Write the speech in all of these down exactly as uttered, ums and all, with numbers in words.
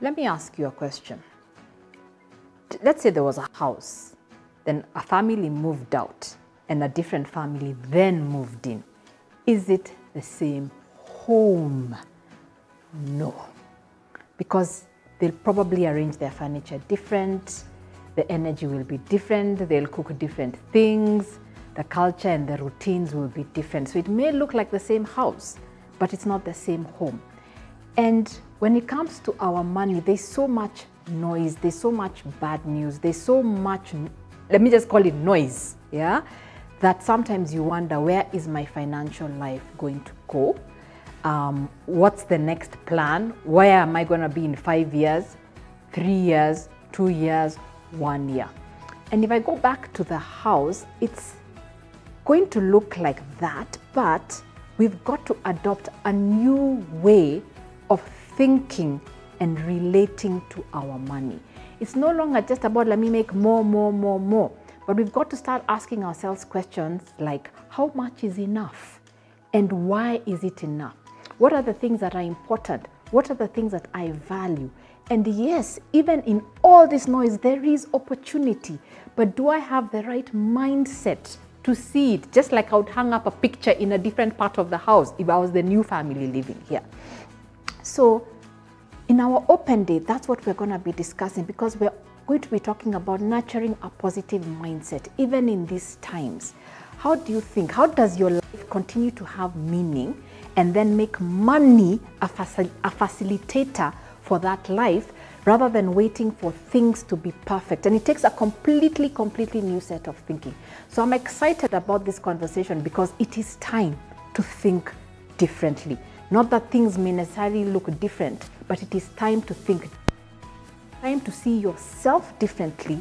Let me ask you a question. Let's say there was a house, then a family moved out and a different family then moved in. Is it the same home? No, because they'll probably arrange their furniture different, the energy will be different, they'll cook different things, the culture and the routines will be different. So it may look like the same house, but it's not the same home. And when it comes to our money, there's so much noise, there's so much bad news, there's so much, let me just call it noise, yeah? That sometimes you wonder, where is my financial life going to go? Um, what's the next plan? Where am I gonna be in five years, three years, two years, one year? And if I go back to the house, it's going to look like that, but we've got to adopt a new way of thinking and relating to our money. It's no longer just about let me make more, more, more, more, but we've got to start asking ourselves questions like, how much is enough? And why is it enough? What are the things that are important? What are the things that I value? And yes, even in all this noise, there is opportunity, but do I have the right mindset to see it? Just like I would hang up a picture in a different part of the house if I was the new family living here. So in our open day, that's what we're gonna be discussing, because we're going to be talking about nurturing a positive mindset, even in these times. How do you think, how does your life continue to have meaning and then make money a, faci a facilitator for that life, rather than waiting for things to be perfect? And it takes a completely, completely new set of thinking. So I'm excited about this conversation because it is time to think differently. Not that things may necessarily look different, but it is time to think, time to see yourself differently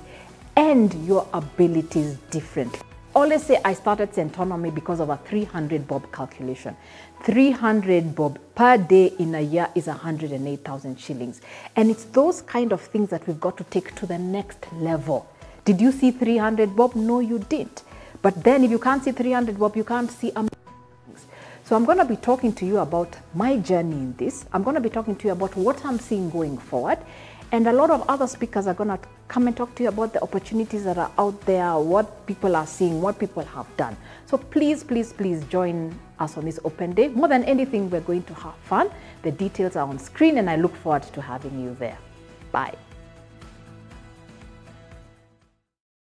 and your abilities differently. Always say I started Centonomy because of a three hundred bob calculation. three hundred bob per day in a year is one hundred eight thousand shillings. And it's those kind of things that we've got to take to the next level. Did you see three hundred bob? No, you didn't. But then if you can't see three hundred bob, you can't see amazing things. So I'm going to be talking to you about my journey in this. I'm going to be talking to you about what I'm seeing going forward. And a lot of other speakers are going to come and talk to you about the opportunities that are out there, what people are seeing, what people have done. So please, please, please join us on this open day. More than anything, we're going to have fun. The details are on screen and I look forward to having you there. Bye.